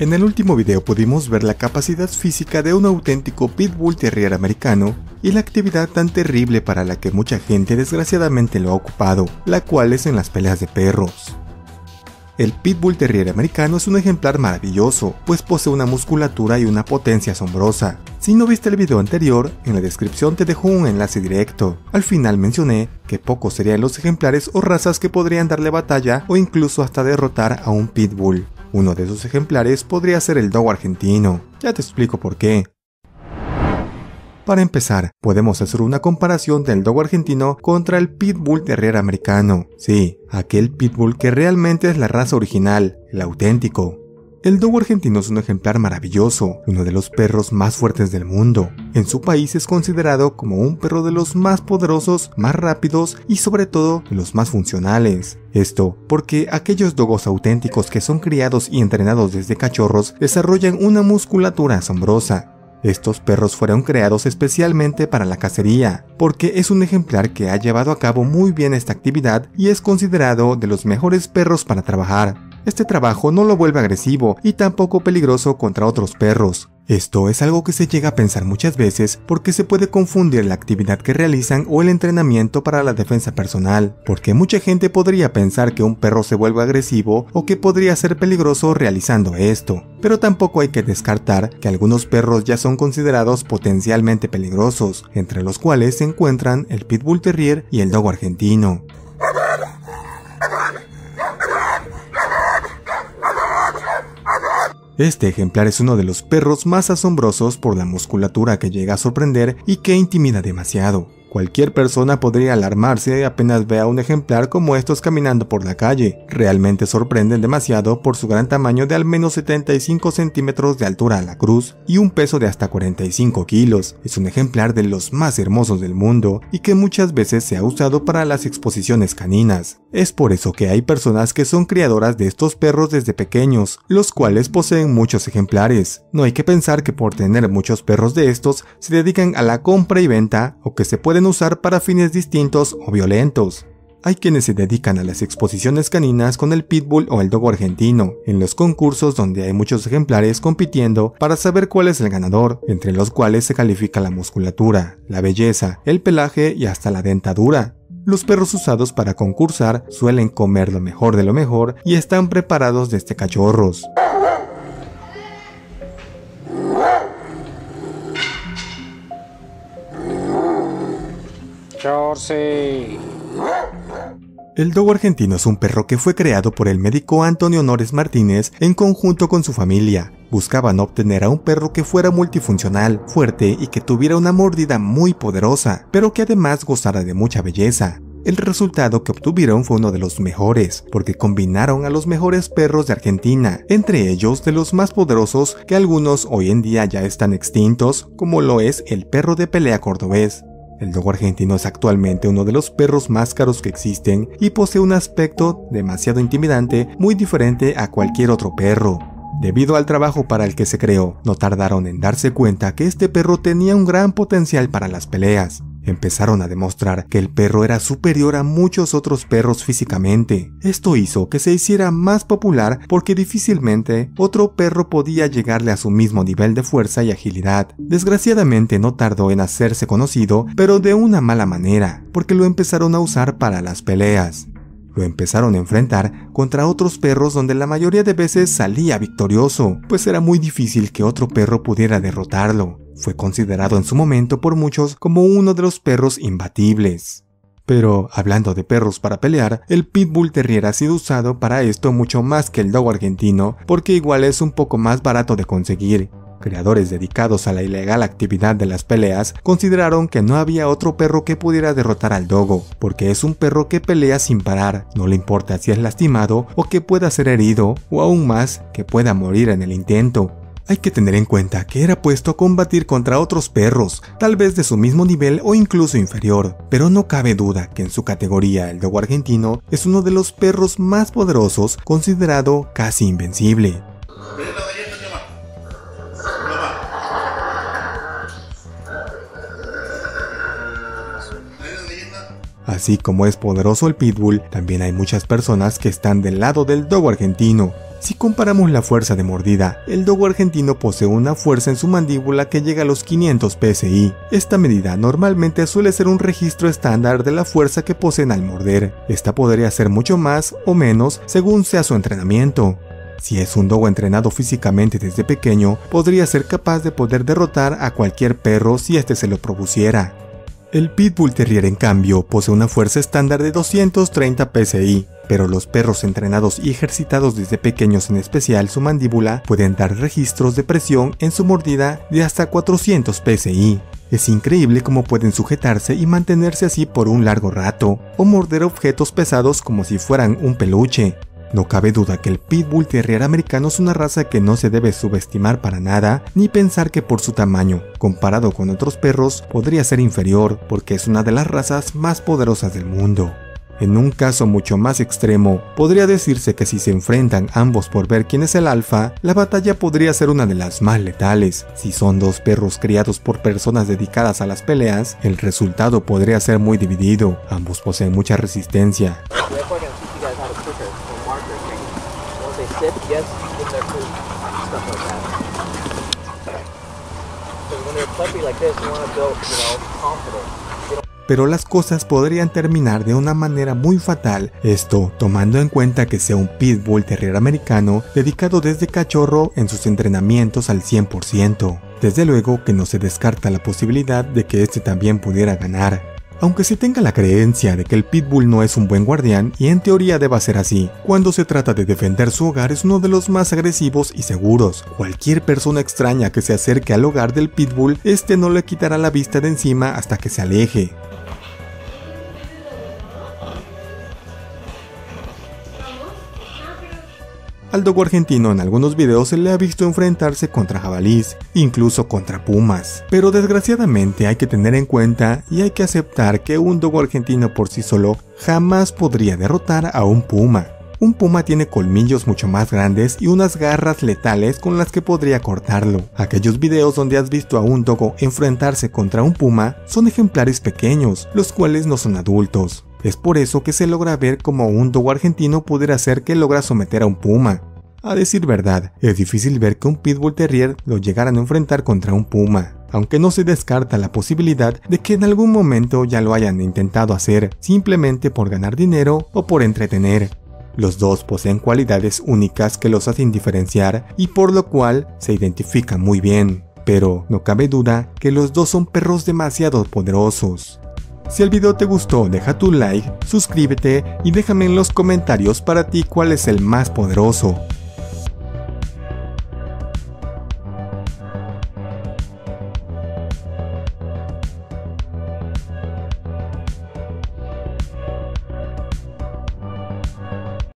En el último video pudimos ver la capacidad física de un auténtico Pitbull Terrier americano y la actividad tan terrible para la que mucha gente desgraciadamente lo ha ocupado, la cual es en las peleas de perros. El Pitbull Terrier americano es un ejemplar maravilloso, pues posee una musculatura y una potencia asombrosa. Si no viste el video anterior, en la descripción te dejo un enlace directo. Al final mencioné que pocos serían los ejemplares o razas que podrían darle batalla o incluso hasta derrotar a un Pitbull. Uno de esos ejemplares podría ser el Dogo argentino. Ya te explico por qué. Para empezar, podemos hacer una comparación del Dogo argentino contra el Pitbull Terrier americano. Sí, aquel Pitbull que realmente es la raza original, el auténtico. El Dogo argentino es un ejemplar maravilloso, uno de los perros más fuertes del mundo. En su país es considerado como un perro de los más poderosos, más rápidos y sobre todo de los más funcionales. Esto porque aquellos dogos auténticos que son criados y entrenados desde cachorros desarrollan una musculatura asombrosa. Estos perros fueron creados especialmente para la cacería, porque es un ejemplar que ha llevado a cabo muy bien esta actividad y es considerado de los mejores perros para trabajar. Este trabajo no lo vuelve agresivo y tampoco peligroso contra otros perros. Esto es algo que se llega a pensar muchas veces porque se puede confundir la actividad que realizan o el entrenamiento para la defensa personal, porque mucha gente podría pensar que un perro se vuelve agresivo o que podría ser peligroso realizando esto, pero tampoco hay que descartar que algunos perros ya son considerados potencialmente peligrosos, entre los cuales se encuentran el Pitbull Terrier y el Dogo argentino. Este ejemplar es uno de los perros más asombrosos por la musculatura que llega a sorprender y que intimida demasiado. Cualquier persona podría alarmarse apenas vea un ejemplar como estos caminando por la calle. Realmente sorprenden demasiado por su gran tamaño de al menos 75 centímetros de altura a la cruz y un peso de hasta 45 kilos. Es un ejemplar de los más hermosos del mundo y que muchas veces se ha usado para las exposiciones caninas. Es por eso que hay personas que son criadoras de estos perros desde pequeños, los cuales poseen muchos ejemplares. No hay que pensar que por tener muchos perros de estos se dedican a la compra y venta o que se pueden usar para fines distintos o violentos. Hay quienes se dedican a las exposiciones caninas con el Pitbull o el Dogo argentino, en los concursos donde hay muchos ejemplares compitiendo para saber cuál es el ganador, entre los cuales se califica la musculatura, la belleza, el pelaje y hasta la dentadura. Los perros usados para concursar suelen comer lo mejor de lo mejor y están preparados desde cachorros. El Dogo argentino es un perro que fue creado por el médico Antonio Nores Martínez en conjunto con su familia. Buscaban obtener a un perro que fuera multifuncional, fuerte y que tuviera una mordida muy poderosa, pero que además gozara de mucha belleza. El resultado que obtuvieron fue uno de los mejores, porque combinaron a los mejores perros de Argentina, entre ellos de los más poderosos que algunos hoy en día ya están extintos, como lo es el perro de pelea cordobés. El Dogo argentino es actualmente uno de los perros más caros que existen y posee un aspecto demasiado intimidante, muy diferente a cualquier otro perro. Debido al trabajo para el que se creó, no tardaron en darse cuenta que este perro tenía un gran potencial para las peleas. Empezaron a demostrar que el perro era superior a muchos otros perros físicamente. Esto hizo que se hiciera más popular porque difícilmente otro perro podía llegarle a su mismo nivel de fuerza y agilidad. Desgraciadamente no tardó en hacerse conocido, pero de una mala manera, porque lo empezaron a usar para las peleas. Lo empezaron a enfrentar contra otros perros donde la mayoría de veces salía victorioso, pues era muy difícil que otro perro pudiera derrotarlo. Fue considerado en su momento por muchos como uno de los perros imbatibles. Pero, hablando de perros para pelear, el Pitbull Terrier ha sido usado para esto mucho más que el Dogo argentino, porque igual es un poco más barato de conseguir. Creadores dedicados a la ilegal actividad de las peleas consideraron que no había otro perro que pudiera derrotar al Dogo, porque es un perro que pelea sin parar, no le importa si es lastimado o que pueda ser herido, o aún más, que pueda morir en el intento. Hay que tener en cuenta que era puesto a combatir contra otros perros, tal vez de su mismo nivel o incluso inferior, pero no cabe duda que en su categoría el Dogo argentino es uno de los perros más poderosos, considerado casi invencible. Así como es poderoso el Pitbull, también hay muchas personas que están del lado del Dogo Argentino. Si comparamos la fuerza de mordida, el Dogo Argentino posee una fuerza en su mandíbula que llega a los 500 PSI. Esta medida normalmente suele ser un registro estándar de la fuerza que poseen al morder. Esta podría ser mucho más o menos según sea su entrenamiento. Si es un dogo entrenado físicamente desde pequeño, podría ser capaz de poder derrotar a cualquier perro si éste se lo propusiera. El Pitbull Terrier, en cambio, posee una fuerza estándar de 230 PSI. Pero los perros entrenados y ejercitados desde pequeños, en especial su mandíbula, pueden dar registros de presión en su mordida de hasta 400 PSI. Es increíble cómo pueden sujetarse y mantenerse así por un largo rato, o morder objetos pesados como si fueran un peluche. No cabe duda que el Pitbull Terrier americano es una raza que no se debe subestimar para nada, ni pensar que por su tamaño, comparado con otros perros, podría ser inferior, porque es una de las razas más poderosas del mundo. En un caso mucho más extremo, podría decirse que si se enfrentan ambos por ver quién es el alfa, la batalla podría ser una de las más letales. Si son dos perros criados por personas dedicadas a las peleas, el resultado podría ser muy dividido. Ambos poseen mucha resistencia. Pero las cosas podrían terminar de una manera muy fatal, esto tomando en cuenta que sea un Pitbull Terrier americano dedicado desde cachorro en sus entrenamientos al 100%. Desde luego que no se descarta la posibilidad de que este también pudiera ganar. Aunque se tenga la creencia de que el Pitbull no es un buen guardián, y en teoría deba ser así, cuando se trata de defender su hogar es uno de los más agresivos y seguros. Cualquier persona extraña que se acerque al hogar del Pitbull, este no le quitará la vista de encima hasta que se aleje. Al dogo argentino en algunos videos se le ha visto enfrentarse contra jabalís, incluso contra pumas. Pero desgraciadamente hay que tener en cuenta y hay que aceptar que un dogo argentino por sí solo jamás podría derrotar a un puma. Un puma tiene colmillos mucho más grandes y unas garras letales con las que podría cortarlo. Aquellos videos donde has visto a un dogo enfrentarse contra un puma son ejemplares pequeños, los cuales no son adultos. Es por eso que se logra ver cómo un dogo argentino pudiera ser que logra someter a un puma. A decir verdad, es difícil ver que un Pitbull Terrier lo llegaran a enfrentar contra un puma, aunque no se descarta la posibilidad de que en algún momento ya lo hayan intentado hacer, simplemente por ganar dinero o por entretener. Los dos poseen cualidades únicas que los hacen diferenciar y por lo cual se identifican muy bien, pero no cabe duda que los dos son perros demasiado poderosos. Si el video te gustó, deja tu like, suscríbete y déjame en los comentarios para ti cuál es el más poderoso.